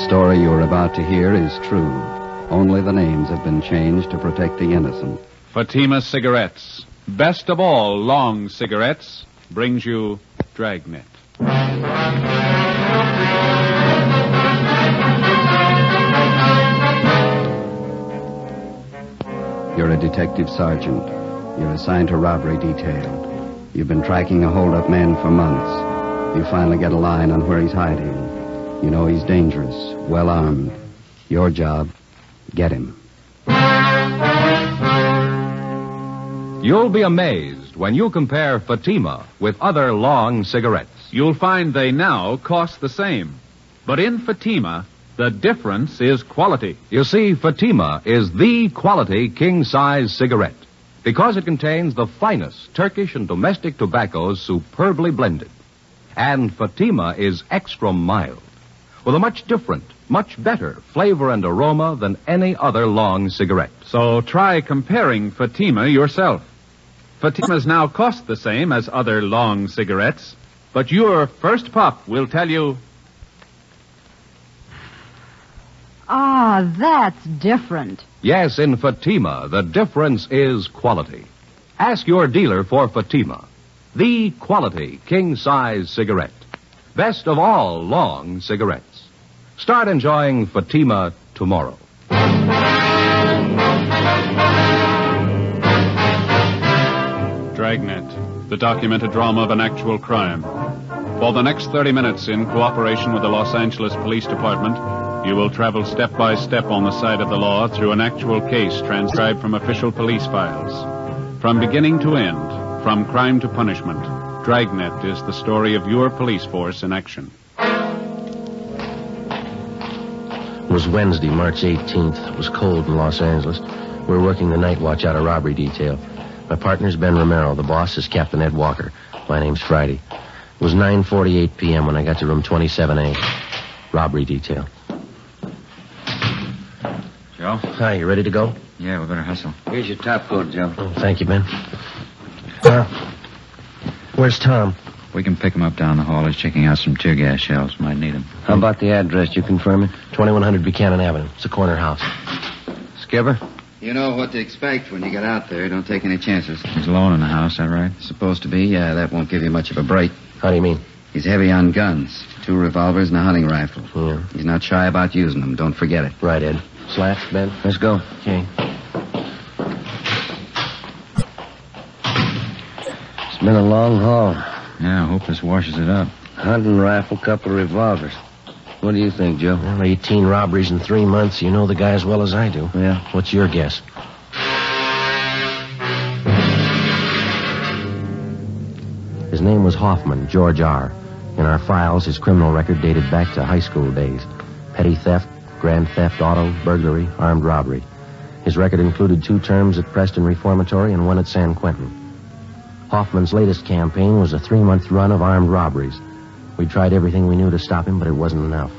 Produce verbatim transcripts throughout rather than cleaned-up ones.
The story you are about to hear is true. Only the names have been changed to protect the innocent. Fatima Cigarettes. Best of all long cigarettes brings you Dragnet. You're a detective sergeant. You're assigned to robbery detail. You've been tracking a hold-up man for months. You finally get a line on where he's hiding. You know he's dangerous, well-armed. Your job, get him. You'll be amazed when you compare Fatima with other long cigarettes. You'll find they now cost the same. But in Fatima, the difference is quality. You see, Fatima is the quality king-size cigarette because it contains the finest Turkish and domestic tobaccos superbly blended. And Fatima is extra mild, with a much different, much better flavor and aroma than any other long cigarette. So try comparing Fatima yourself. Fatima's now cost the same as other long cigarettes, but your first puff will tell you... Ah, that's different. Yes, in Fatima, the difference is quality. Ask your dealer for Fatima, the quality king-size cigarette. Best of all long cigarettes. Start enjoying Fatima tomorrow. Dragnet, the documented drama of an actual crime. For the next thirty minutes, in cooperation with the Los Angeles Police Department, you will travel step by step on the side of the law through an actual case transcribed from official police files. From beginning to end, from crime to punishment, Dragnet is the story of your police force in action. It was Wednesday, March eighteenth. It was cold in Los Angeles. We were working the night watch out of robbery detail. My partner's Ben Romero. The boss is Captain Ed Walker. My name's Friday. It was nine forty-eight p.m. when I got to room twenty-seven A. Robbery detail. Joe? Hi, you ready to go? Yeah, we better hustle. Here's your top coat, Joe. Oh, thank you, Ben. Uh, Where's Tom? We can pick him up down the hall. He's checking out some tear gas shells. Might need him. How about the address? You confirm it? twenty-one hundred Buchanan Avenue. It's a corner house. Skipper? You know what to expect when you get out there. Don't take any chances. He's alone in the house, all right? Supposed to be. Yeah, that won't give you much of a break. How do you mean? He's heavy on guns. Two revolvers and a hunting rifle. Yeah. He's not shy about using them. Don't forget it. Right, Ed. Slats, Ben? Let's go. Okay. It's been a long haul. Yeah, I hope this washes it up. Hunting rifle, couple of revolvers. What do you think, Joe? Well, eighteen robberies in three months. You know the guy as well as I do. Yeah. What's your guess? His name was Hoffman, George R. In our files, his criminal record dated back to high school days. Petty theft, grand theft auto, burglary, armed robbery. His record included two terms at Preston Reformatory and one at San Quentin. Hoffman's latest campaign was a three-month run of armed robberies. We tried everything we knew to stop him, but it wasn't enough.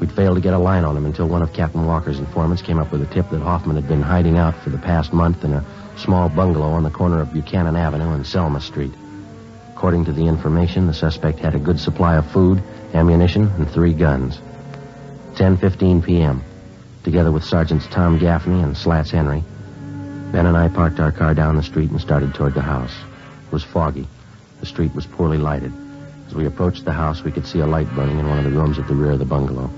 We'd failed to get a line on him until one of Captain Walker's informants came up with a tip that Hoffman had been hiding out for the past month in a small bungalow on the corner of Buchanan Avenue and Selma Street. According to the information, the suspect had a good supply of food, ammunition, and three guns. ten fifteen p.m., together with Sergeants Tom Gaffney and Slats Henry, Ben and I parked our car down the street and started toward the house. It was foggy. The street was poorly lighted. As we approached the house, we could see a light burning in one of the rooms at the rear of the bungalow.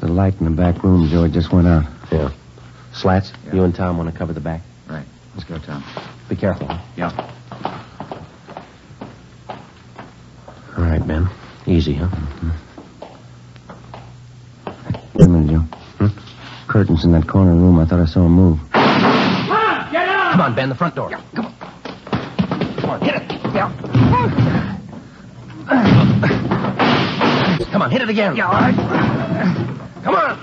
The light in the back room, Joe, just went out. Yeah. Slats, yeah. You and Tom want to cover the back? Right. Let's go, Tom. Be careful. Huh? Yeah. All right, Ben. Easy, huh? Mm-hmm. Wait a minute, Joe. Hmm? Curtains in that corner room. I thought I saw him move. Mom, get out! Come on, Ben, the front door. Yeah, come on. Come on, hit it. Yeah. Come on, hit it again. Yeah, all right. Come on.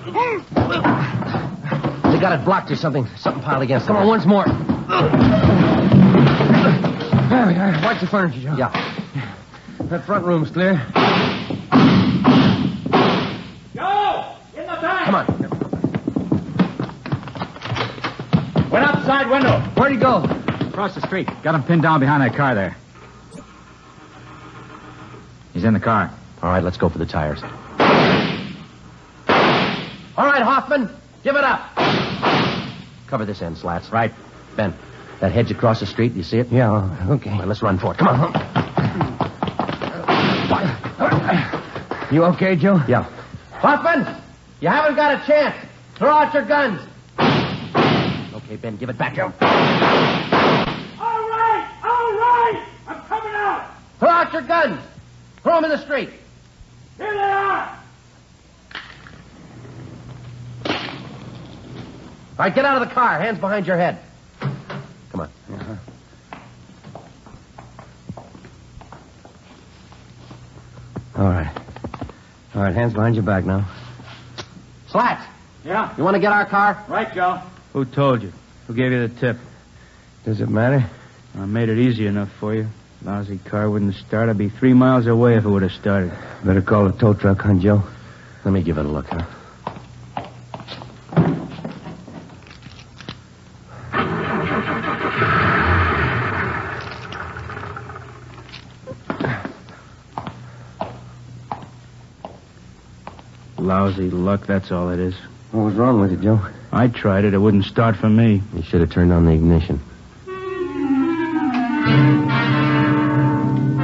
They got it blocked or something. Something piled against it. Come on, once more. There we are. Watch the furniture, Joe. Yeah. That front room's clear. Joe! In the back! Come on. Went out the side window. Where'd he go? Across the street. Got him pinned down behind that car there. He's in the car. All right, let's go for the tires. All right, Hoffman, give it up. Cover this end, Slats. Right. Ben, that hedge across the street, you see it? Yeah, okay. Well, let's run for it. Come on. You okay, Joe? Yeah. Hoffman, you haven't got a chance. Throw out your guns. Okay, Ben, give it back, Joe. All right, all right. I'm coming out. Throw out your guns. Throw them in the street. Here they are. All right, get out of the car. Hands behind your head. Come on. Uh-huh. All right. All right, hands behind your back now. Slats. Yeah? You want to get our car? Right, Joe. Who told you? Who gave you the tip? Does it matter? I made it easy enough for you. Lousy car wouldn't start. I'd be three miles away if it would have started. Better call the tow truck, huh, Joe? Let me give it a look, huh? Lousy luck, that's all it is. What was wrong with it, Joe? I tried it. It wouldn't start for me. You should have turned on the ignition.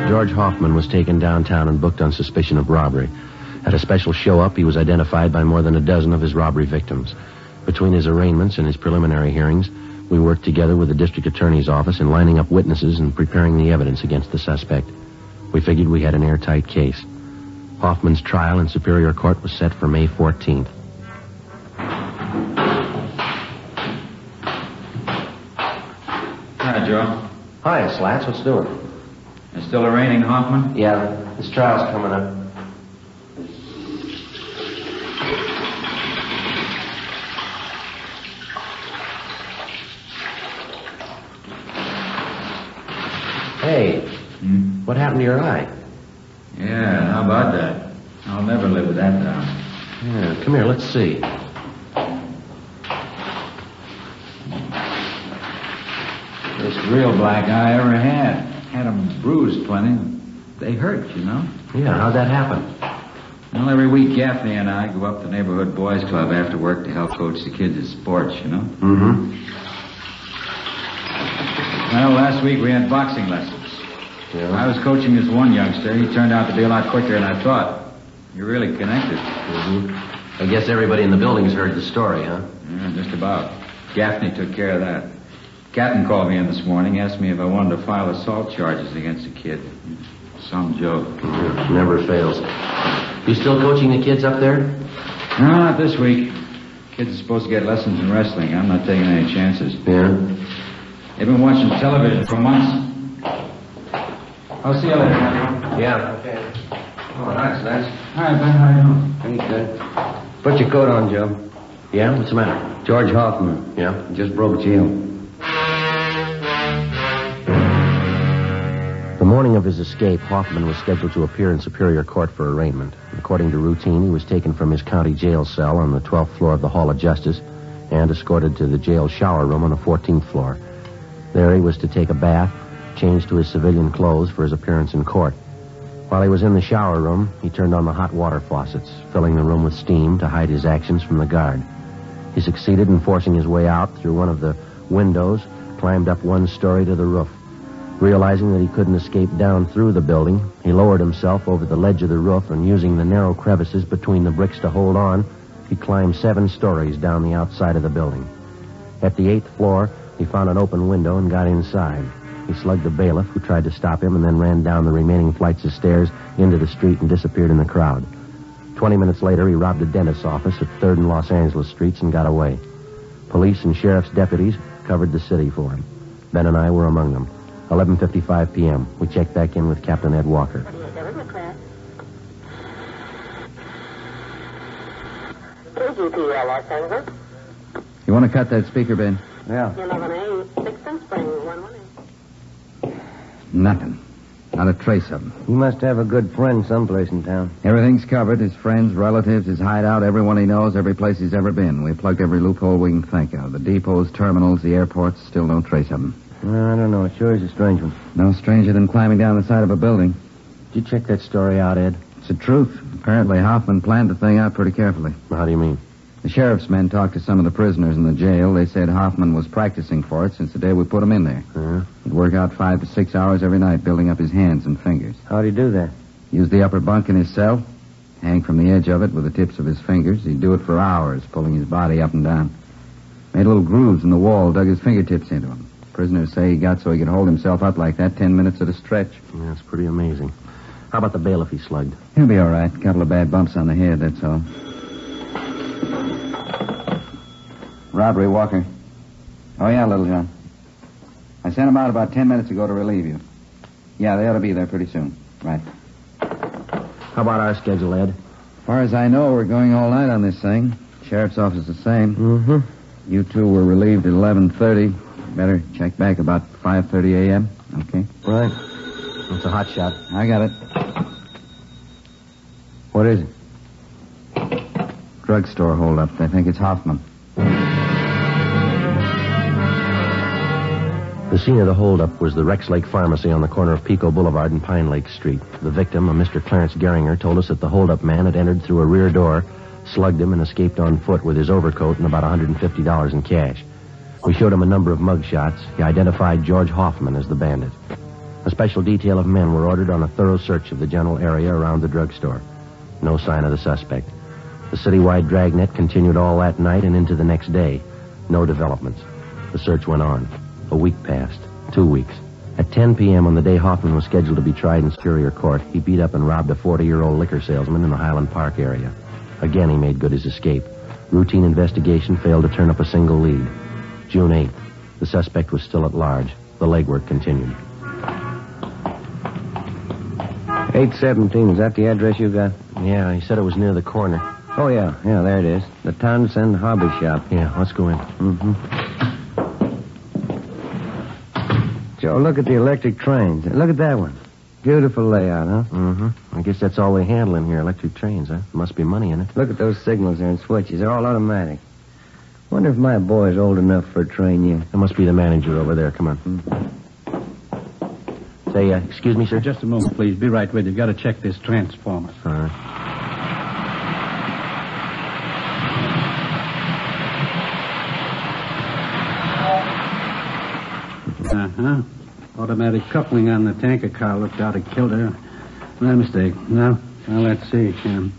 George Hoffman was taken downtown and booked on suspicion of robbery. At a special show-up, he was identified by more than a dozen of his robbery victims. Between his arraignments and his preliminary hearings, we worked together with the district attorney's office in lining up witnesses and preparing the evidence against the suspect. We figured we had an airtight case. Hoffman's trial in Superior Court was set for May fourteenth. Hi, Joe. Hi, Slats. What's doing? It's still arraigning, Hoffman? Yeah. His trial's coming up. Hey. Hmm? What happened to your eye? Yeah, how about that? I'll never live with that down. Yeah, come here, let's see. This real black eye I ever had. Had them bruised plenty. They hurt, you know? Yeah, how'd that happen? Well, every week Gaffney and I go up to the neighborhood boys club after work to help coach the kids at sports, you know? Mm-hmm. Well, last week we had boxing lessons. Yeah. I was coaching this one youngster. He turned out to be a lot quicker than I thought. You're really connected. Mm-hmm. I guess everybody in the building's heard the story, huh? Yeah, just about. Gaffney took care of that. Captain called me in this morning, asked me if I wanted to file assault charges against the kid. Some joke. Mm-hmm. Never fails. You still coaching the kids up there? No, not this week. Kids are supposed to get lessons in wrestling. I'm not taking any chances. Yeah? They've been watching television for months. I'll see you later. Yeah. Okay. Oh, that's nice. Hi, Ben. How are you? Pretty good. Put your coat on, Joe. Yeah? What's the matter? George Hoffman. Yeah? Just broke jail. The morning of his escape, Hoffman was scheduled to appear in Superior Court for arraignment. According to routine, he was taken from his county jail cell on the twelfth floor of the Hall of Justice and escorted to the jail shower room on the fourteenth floor. There he was to take a bath, changed to his civilian clothes for his appearance in court. While he was in the shower room, he turned on the hot water faucets, filling the room with steam to hide his actions from the guard. He succeeded in forcing his way out through one of the windows, climbed up one story to the roof. Realizing that he couldn't escape down through the building, he lowered himself over the ledge of the roof, and using the narrow crevices between the bricks to hold on, he climbed seven stories down the outside of the building. At the eighth floor, he found an open window and got inside. He slugged the bailiff, who tried to stop him, and then ran down the remaining flights of stairs into the street and disappeared in the crowd. Twenty minutes later, he robbed a dentist's office at third and Los Angeles Streets and got away. Police and sheriff's deputies covered the city for him. Ben and I were among them. eleven fifty-five p.m. We checked back in with Captain Ed Walker. K G P L, Los Angeles. You want to cut that speaker, Ben? Yeah. eleven A, six Spring, one one eight. Nothing. Not a trace of him. He must have a good friend someplace in town. Everything's covered. His friends, relatives, his hideout, everyone he knows, every place he's ever been. We've plugged every loophole we can think of. The depots, terminals, the airports, still no trace of him. Well, I don't know. It sure is a strange one. No stranger than climbing down the side of a building. Did you check that story out, Ed? It's the truth. Apparently Hoffman planned the thing out pretty carefully. How do you mean? The sheriff's men talked to some of the prisoners in the jail. They said Hoffman was practicing for it since the day we put him in there. Yeah? He'd work out five to six hours every night building up his hands and fingers. How'd he do that? Use the upper bunk in his cell, hang from the edge of it with the tips of his fingers. He'd do it for hours, pulling his body up and down. Made little grooves in the wall, dug his fingertips into them. Prisoners say he got so he could hold himself up like that ten minutes at a stretch. Yeah, that's pretty amazing. How about the bailiff he slugged? He'll be all right. Couple of bad bumps on the head, that's all. Robbery, Walker. Oh, yeah, Little John. I sent him out about ten minutes ago to relieve you. Yeah, they ought to be there pretty soon. Right. How about our schedule, Ed? As far as I know, we're going all night on this thing. Sheriff's office the same. Mm-hmm. You two were relieved at eleven thirty. Better check back about five thirty a.m. Okay? Right. It's a hot shot. I got it. What is it? Drugstore holdup. I think it's Hoffman. The scene of the holdup was the Rex Lake Pharmacy on the corner of Pico Boulevard and Pine Lake Street. The victim, a Mister Clarence Geringer, told us that the holdup man had entered through a rear door, slugged him, and escaped on foot with his overcoat and about one hundred fifty dollars in cash. We showed him a number of mug shots. He identified George Hoffman as the bandit. A special detail of men were ordered on a thorough search of the general area around the drugstore. No sign of the suspect. The citywide dragnet continued all that night and into the next day. No developments. The search went on. A week passed. Two weeks. At ten p.m. on the day Hoffman was scheduled to be tried in Superior Court, he beat up and robbed a forty-year-old liquor salesman in the Highland Park area. Again, he made good his escape. Routine investigation failed to turn up a single lead. June eighth. The suspect was still at large. The legwork continued. eight seventeen. Is that the address you got? Yeah, he said it was near the corner. Oh, yeah. Yeah, there it is. The Townsend Hobby Shop. Yeah, let's go in. Mm-hmm. Joe, look at the electric trains. Look at that one. Beautiful layout, huh? Mm-hmm. I guess that's all they handle in here, electric trains, huh? There must be money in it. Look at those signals there and switches. They're all automatic. Wonder if my boy's old enough for a train yet. It must be the manager over there. Come on. Mm-hmm. Say, uh, excuse me, sir. Just a moment, please. Be right with you. You've got to check this transformer. All right. Uh-huh. Automatic coupling on the tanker car looked out of kilter. My mistake. Now, now let's see. Um...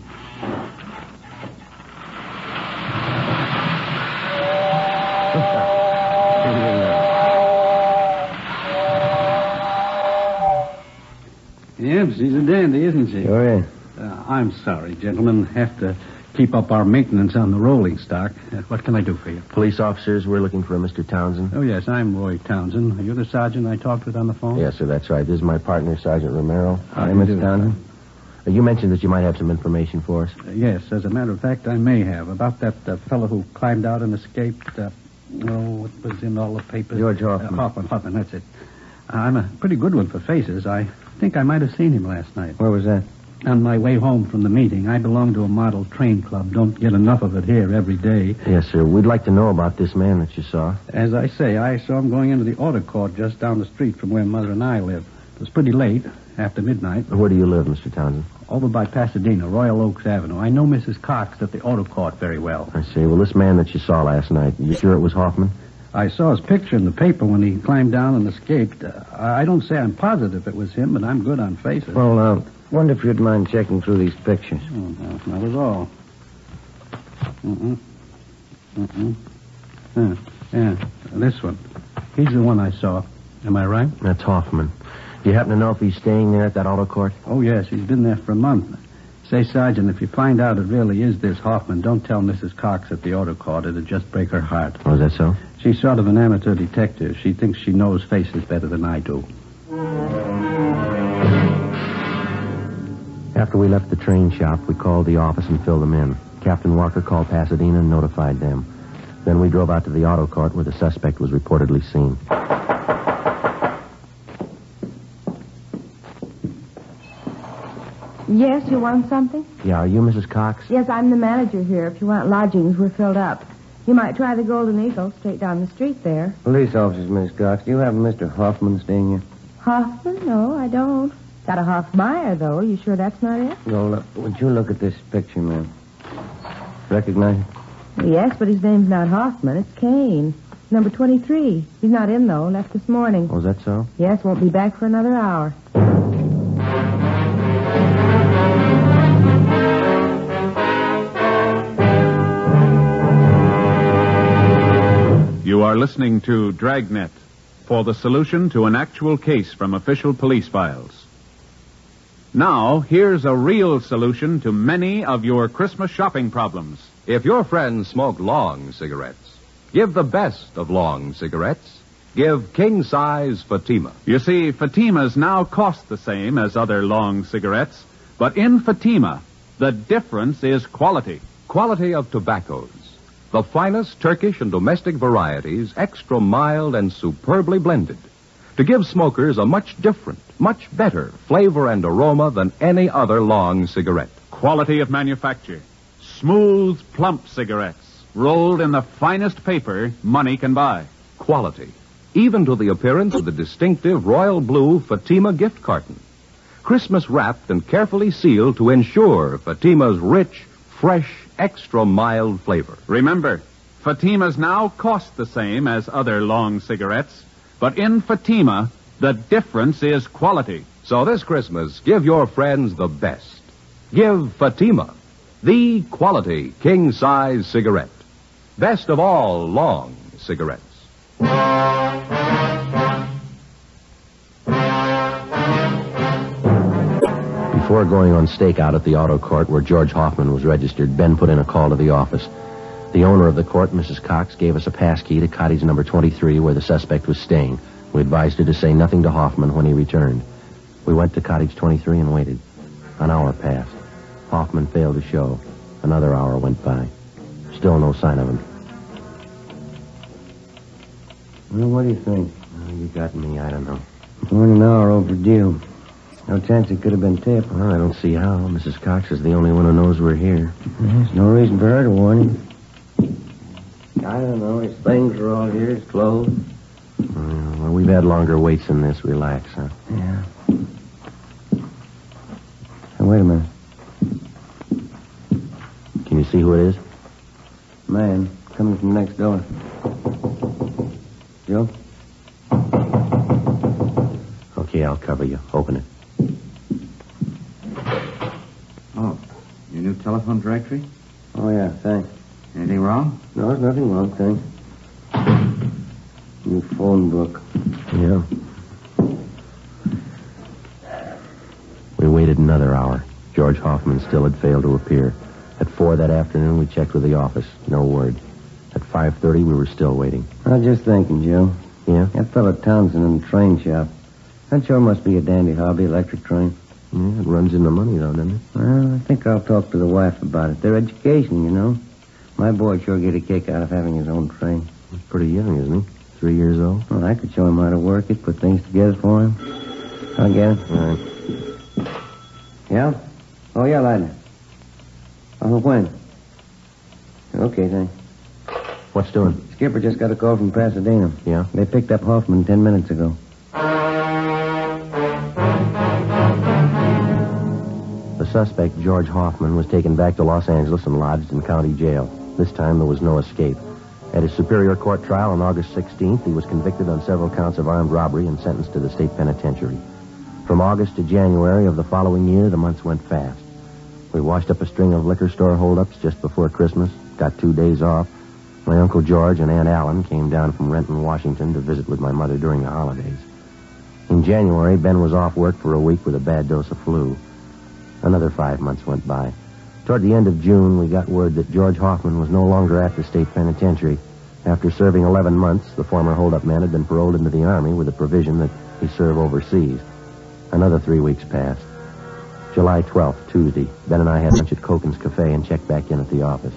Yep, she's a dandy, isn't she? Sure is. Uh, I'm sorry, gentlemen. Have to keep up our maintenance on the rolling stock. Uh, what can I do for you? Police officers, we're looking for a Mister Townsend. Oh, yes, I'm Roy Townsend. Are you the sergeant I talked with on the phone? Yes, sir, that's right. This is my partner, Sergeant Romero. Hi, Mister Townsend. Uh, you mentioned that you might have some information for us. Uh, yes, as a matter of fact, I may have. About that uh, fellow who climbed out and escaped. Uh, oh, it was in all the papers. George Hoffman. Uh, Hoffman, Hoffman, that's it. Uh, I'm a pretty good one for faces. I think I might have seen him last night. Where was that? On my way home from the meeting. I belong to a model train club. Don't get enough of it here every day. Yes, sir. We'd like to know about this man that you saw. As I say, I saw him going into the auto court just down the street from where Mother and I live. It was pretty late, after midnight. Where do you live, Mister Townsend? Over by Pasadena, Royal Oaks Avenue. I know Missus Cox at the auto court very well. I see. Well, this man that you saw last night, you sure it was Hoffman? I saw his picture in the paper when he climbed down and escaped. Uh, I don't say I'm positive it was him, but I'm good on faces. Well, uh... wonder if you'd mind checking through these pictures. Oh, no, not at all. Mm-mm. Mm-mm. Yeah, yeah, this one. He's the one I saw. Am I right? That's Hoffman. Do you happen to know if he's staying there at that auto court? Oh, yes. He's been there for a month. Say, Sergeant, if you find out it really is this Hoffman, don't tell Missus Cox at the auto court. It'll just break her heart. Oh, is that so? She's sort of an amateur detective. She thinks she knows faces better than I do. After we left the train shop, we called the office and filled them in. Captain Walker called Pasadena and notified them. Then we drove out to the auto court where the suspect was reportedly seen. Yes, you want something? Yeah, are you Missus Cox? Yes, I'm the manager here. If you want lodgings, we're filled up. You might try the Golden Eagle straight down the street there. Police officers, Miss Cox, do you have Mister Hoffman staying here? Hoffman? No, I don't. Got a half buyer, though. You sure that's not it? Lola, would you look at this picture, ma'am? Recognize it? Yes, but his name's not Hoffman. It's Kane. Number twenty-three. He's not in, though. Left this morning. Oh, is that so? Yes, won't be back for another hour. You are listening to Dragnet for the solution to an actual case from official police files. Now, here's a real solution to many of your Christmas shopping problems. If your friends smoke long cigarettes, give the best of long cigarettes. Give king-size Fatima. You see, Fatimas now cost the same as other long cigarettes, but in Fatima, the difference is quality. Quality of tobaccos. The finest Turkish and domestic varieties, extra mild and superbly blended, to give smokers a much different, much better flavor and aroma than any other long cigarette. Quality of manufacture. Smooth, plump cigarettes, rolled in the finest paper money can buy. Quality, even to the appearance of the distinctive royal blue Fatima gift carton. Christmas wrapped and carefully sealed to ensure Fatima's rich, fresh, extra mild flavor. Remember, Fatimas now cost the same as other long cigarettes, but in Fatima, the difference is quality. So this Christmas, give your friends the best. Give Fatima, the quality king-size cigarette. Best of all long cigarettes. Before going on stakeout at the auto court where George Hoffman was registered, Ben put in a call to the office. The owner of the court, Missus Cox, gave us a pass key to cottage number twenty-three where the suspect was staying. We advised her to say nothing to Hoffman when he returned. We went to cottage twenty-three and waited. An hour passed. Hoffman failed to show. Another hour went by. Still no sign of him. Well, what do you think? Oh, you got me, I don't know. More than an hour overdue. No chance it could have been tipped. Well, I don't see how. Missus Cox is the only one who knows we're here. There's no reason for her to warn him. I don't know. His things are all here. His clothes. Well, we've had longer waits than this. Relax, huh? Yeah. Now, wait a minute. Can you see who it is? Man, coming from next door. Joe? Okay, I'll cover you. Open it. Oh, your new telephone directory? Oh, yeah, thanks. Anything wrong? No, there's nothing wrong, thanks. New phone book. Yeah. We waited another hour. George Hoffman still had failed to appear. At four that afternoon, we checked with the office. No word. At five thirty, we were still waiting. I was just thinking, Joe. Yeah? That fellow Townsend in the train shop. That sure must be a dandy hobby, electric train. Yeah, it runs into money, though, doesn't it? Well, I think I'll talk to the wife about it. Their education, you know. My boy sure get a kick out of having his own train. He's pretty young, isn't he? Three years old? Well, I could show him how to work it, put things together for him. I'll get it. All right. Yeah? Oh, yeah, Lightning. Oh, when? Okay, thanks. What's doing? Skipper just got a call from Pasadena. Yeah? They picked up Hoffman ten minutes ago. The suspect, George Hoffman, was taken back to Los Angeles and lodged in county jail. This time there was no escape. At his superior court trial on August sixteenth, he was convicted on several counts of armed robbery and sentenced to the state penitentiary. From August to January of the following year, the months went fast. We washed up a string of liquor store holdups just before Christmas, got two days off. My Uncle George and Aunt Allen came down from Renton, Washington to visit with my mother during the holidays. In January, Ben was off work for a week with a bad dose of flu. Another five months went by. Toward the end of June, we got word that George Hoffman was no longer at the state penitentiary. After serving eleven months, the former holdup man had been paroled into the Army with a provision that he serve overseas. Another three weeks passed. July twelfth, Tuesday, Ben and I had lunch at Koken's Cafe and checked back in at the office.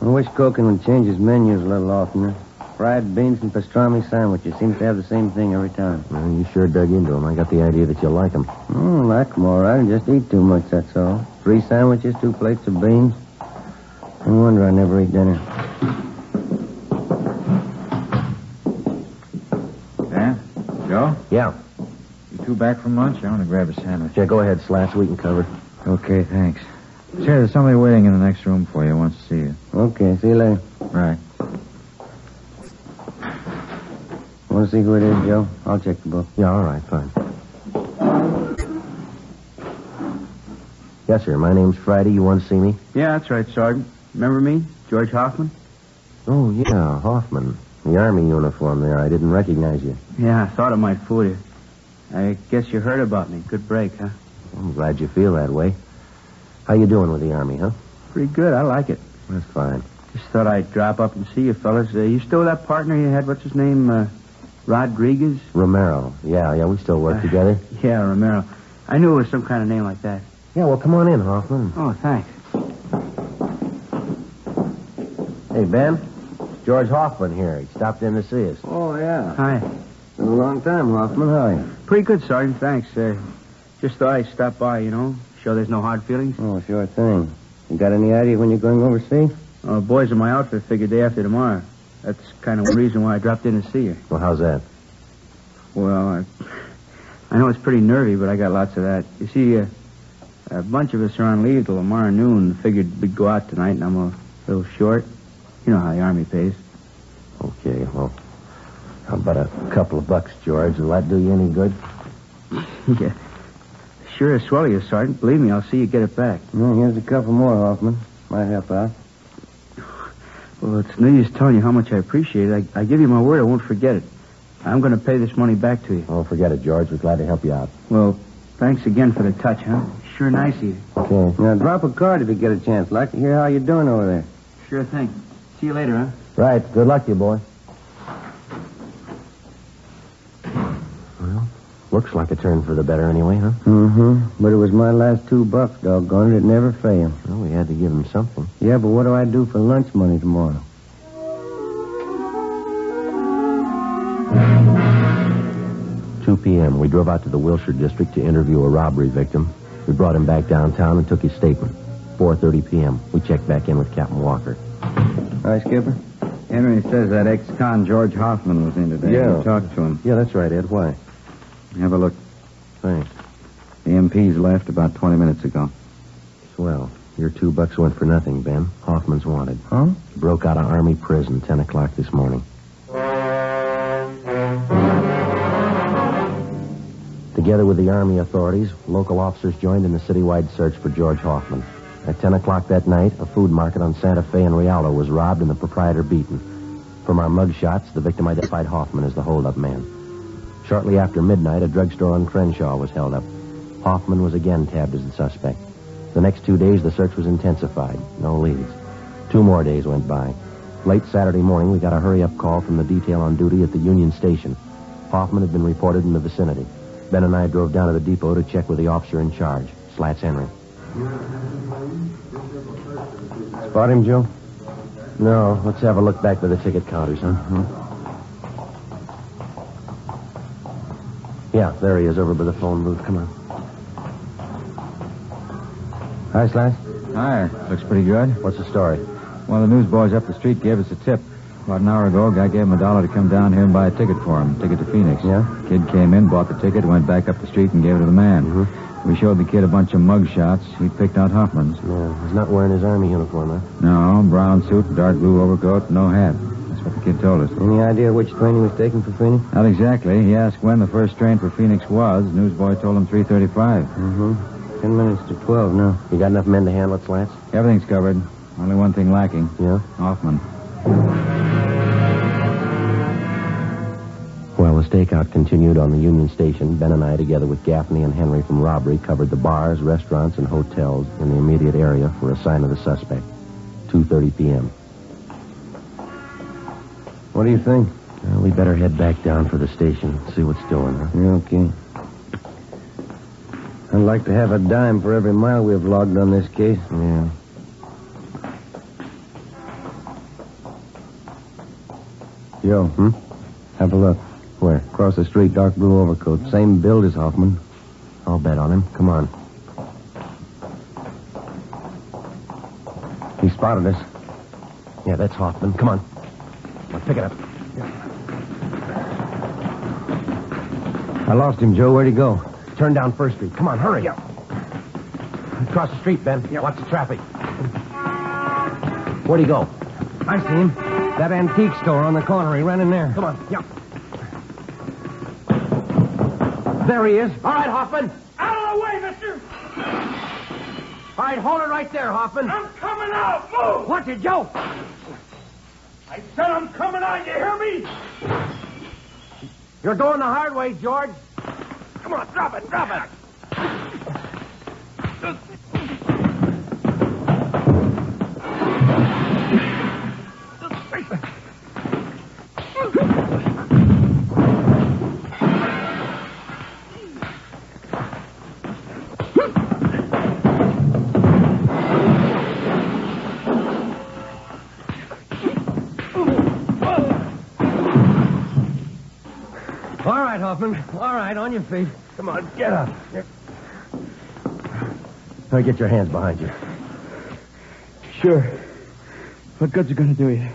I wish Koken would change his menus a little oftener. Fried beans and pastrami sandwiches. Seems to have the same thing every time. Well, you sure dug into them. I got the idea that you like them. Oh, I like them all right. I just eat too much, that's all. Three sandwiches, two plates of beans. No wonder I never eat dinner. Dan? Joe? Yeah? You two back from lunch? I want to grab a sandwich. Yeah, go ahead, Slats. We can cover. Okay, thanks. Sure, there's somebody waiting in the next room for you. Wants to see you. Okay, see you later. Right. Want to see who it is, Joe? I'll check the book. Yeah, all right, fine. Yes, sir. My name's Friday. You want to see me? Yeah, that's right, Sergeant. Remember me? George Hoffman? Oh, yeah, Hoffman. The Army uniform there. I didn't recognize you. Yeah, I thought it might fool you. I guess you heard about me. Good break, huh? I'm glad you feel that way. How you doing with the Army, huh? Pretty good. I like it. That's fine. Just thought I'd drop up and see you fellas. Uh, you still that partner you had? What's his name? Uh, Rodriguez? Romero. Yeah, yeah, we still work uh, together. Yeah, Romero. I knew it was some kind of name like that. Yeah, well, come on in, Hoffman. Oh, thanks. Hey, Ben. George Hoffman here. He stopped in to see us. Oh, yeah. Hi. Been a long time, Hoffman. How are you? Pretty good, Sergeant. Thanks. Uh, just thought I'd stop by, you know. Sure there's no hard feelings? Oh, sure thing. You got any idea when you're going overseas? Uh, boys in my outfit figure day after tomorrow. That's kind of the reason why I dropped in to see you. Well, how's that? Well, I, I know it's pretty nervy, but I got lots of that. You see, uh, a bunch of us are on leave till tomorrow noon. Figured we'd go out tonight, and I'm a little short. You know how the Army pays. Okay, well, how about a couple of bucks, George? Will that do you any good? Yeah. Sure as swell you, Sergeant. Believe me, I'll see you get it back. Well, here's a couple more, Hoffman. Might help out. Well, it's no use telling you how much I appreciate it. I, I give you my word I won't forget it. I'm going to pay this money back to you. Oh, forget it, George. We're glad to help you out. Well, thanks again for the touch, huh? Sure nice of you. Okay. Now, drop a card if you get a chance. Like to hear how you're doing over there. Sure thing. See you later, huh? Right. Good luck to you, boy. Well, looks like a turn for the better anyway, huh? Mm-hmm. But it was my last two bucks, doggone it. It never failed. Well, we had to give him something. Yeah, but what do I do for lunch money tomorrow? two p.m. We drove out to the Wilshire District to interview a robbery victim. We brought him back downtown and took his statement. four thirty p.m. We checked back in with Captain Walker. Hi, Skipper. Henry says that ex-con George Hoffman was in today. Yeah. We talked to him. Yeah, that's right, Ed. Why? Have a look. Thanks. The M P's left about twenty minutes ago. Swell. Your two bucks went for nothing, Ben. Hoffman's wanted. Huh? He broke out of Army prison ten o'clock this morning. Together with the Army authorities, local officers joined in the citywide search for George Hoffman. At ten o'clock that night, a food market on Santa Fe and Rialto was robbed and the proprietor beaten. From our mug shots, the victim identified Hoffman as the hold-up man. Shortly after midnight, a drugstore on Crenshaw was held up. Hoffman was again tabbed as the suspect. The next two days, the search was intensified. No leads. Two more days went by. Late Saturday morning, we got a hurry-up call from the detail on duty at the Union Station. Hoffman had been reported in the vicinity. Ben and I drove down to the depot to check with the officer in charge, Slats Henry. Spot him, Joe? No. Let's have a look back by the ticket counters, huh? Mm-hmm. Yeah, there he is over by the phone booth. Come on. Hi, Slats. Hi. Looks pretty good. What's the story? Well, the newsboys up the street gave us a tip. About an hour ago, a guy gave him a dollar to come down here and buy a ticket for him, a ticket to Phoenix. Yeah? Kid came in, bought the ticket, went back up the street and gave it to the man. Mm-hmm. We showed the kid a bunch of mug shots. He picked out Hoffman's. Yeah, he's not wearing his Army uniform, huh? No, brown suit, dark blue overcoat, no hat. That's what the kid told us. Any idea which train he was taking for Phoenix? Not exactly. He asked when the first train for Phoenix was. The newsboy told him three thirty-five. Mm-hmm. Ten minutes to twelve now. You got enough men to handle it, Slats? Everything's covered. Only one thing lacking. Yeah? Hoffman. While the stakeout continued on the Union Station, Ben and I, together with Gaffney and Henry from robbery, covered the bars, restaurants, and hotels in the immediate area for a sign of the suspect. two thirty p.m. What do you think? Well, we better head back down for the station, see what's doing, huh? Yeah, okay. I'd like to have a dime for every mile we've logged on this case. Yeah. Joe, hmm? Have a look. Where? Across the street, dark blue overcoat. Same build as Hoffman. I'll bet on him. Come on. He spotted us. Yeah, that's Hoffman. Come on. Come on, pick it up. Yeah. I lost him, Joe. Where'd he go? Turn down First Street. Come on, hurry. Yep. Across the street, Ben. Yep. Watch the traffic. Where'd he go? I see him. That antique store on the corner. He ran in there. Come on. Yep. There he is. All right, Hoffman. Out of the way, mister. All right, hold it right there, Hoffman. I'm coming out. Move. Watch it, Joe. I said I'm coming out. You hear me? You're going the hard way, George. Come on, drop it, drop it. All right, on your feet. Come on, get up. Now get your hands behind you. Sure. What good's it gonna do you?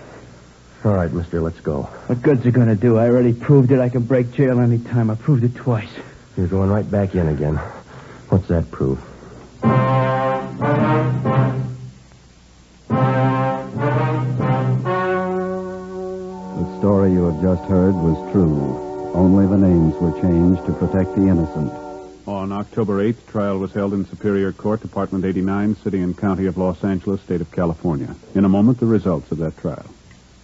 All right, mister, let's go. What good's it gonna do? I already proved it. I can break jail any time. I proved it twice. You're going right back in again. What's that prove? The story you have just heard was true. Only the names were changed to protect the innocent. On October eighth, trial was held in Superior Court, Department eighty-nine, City and County of Los Angeles, State of California. In a moment, the results of that trial.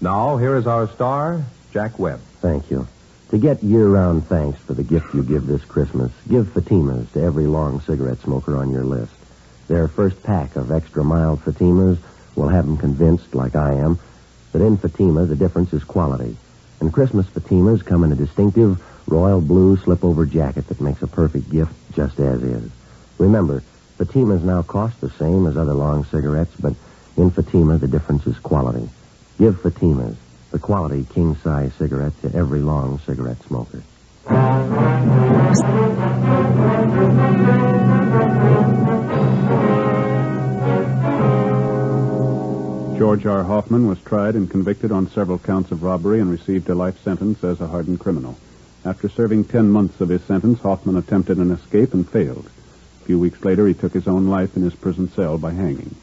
Now, here is our star, Jack Webb. Thank you. To get year-round thanks for the gift you give this Christmas, give Fatimas to every long cigarette smoker on your list. Their first pack of extra mild Fatimas will have them convinced, like I am, that in Fatima the difference is quality. And Christmas Fatimas come in a distinctive royal blue slipover jacket that makes a perfect gift just as is. Remember, Fatimas now cost the same as other long cigarettes, but in Fatima, the difference is quality. Give Fatimas, the quality king-size cigarette, to every long cigarette smoker. George R. Hoffman was tried and convicted on several counts of robbery and received a life sentence as a hardened criminal. After serving ten months of his sentence, Hoffman attempted an escape and failed. A few weeks later, he took his own life in his prison cell by hanging.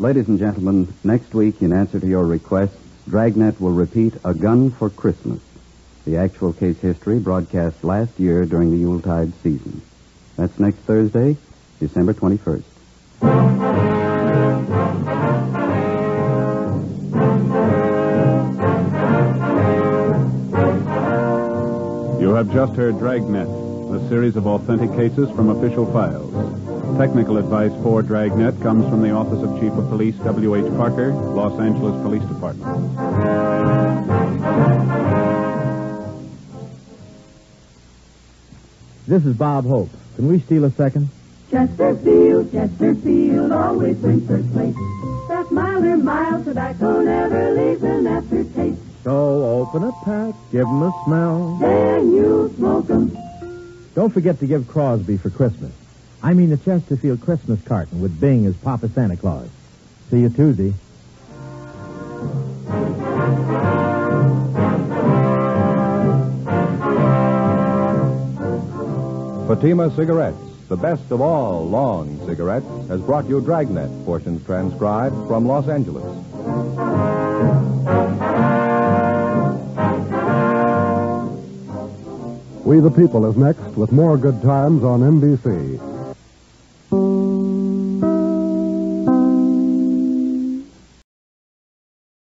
Ladies and gentlemen, next week, in answer to your request, Dragnet will repeat A Gun for Christmas, the actual case history broadcast last year during the Yuletide season. That's next Thursday, December twenty-first. You have just heard Dragnet, a series of authentic cases from official files. Technical advice for Dragnet comes from the Office of Chief of Police W H. Parker, Los Angeles Police Department. This is Bob Hope. Can we steal a second? Chesterfield, Chesterfield, always wins first place. That milder, mild tobacco never leaves an aftertaste. So open a pack, give 'em a smell. Then you smoke 'em. Don't forget to give Crosby for Christmas. I mean the Chesterfield Christmas carton with Bing as Papa Santa Claus. See you Tuesday. Fatima Cigarettes, the best of all long cigarettes, has brought you Dragnet, portions transcribed from Los Angeles. We the People is next with more good times on N B C.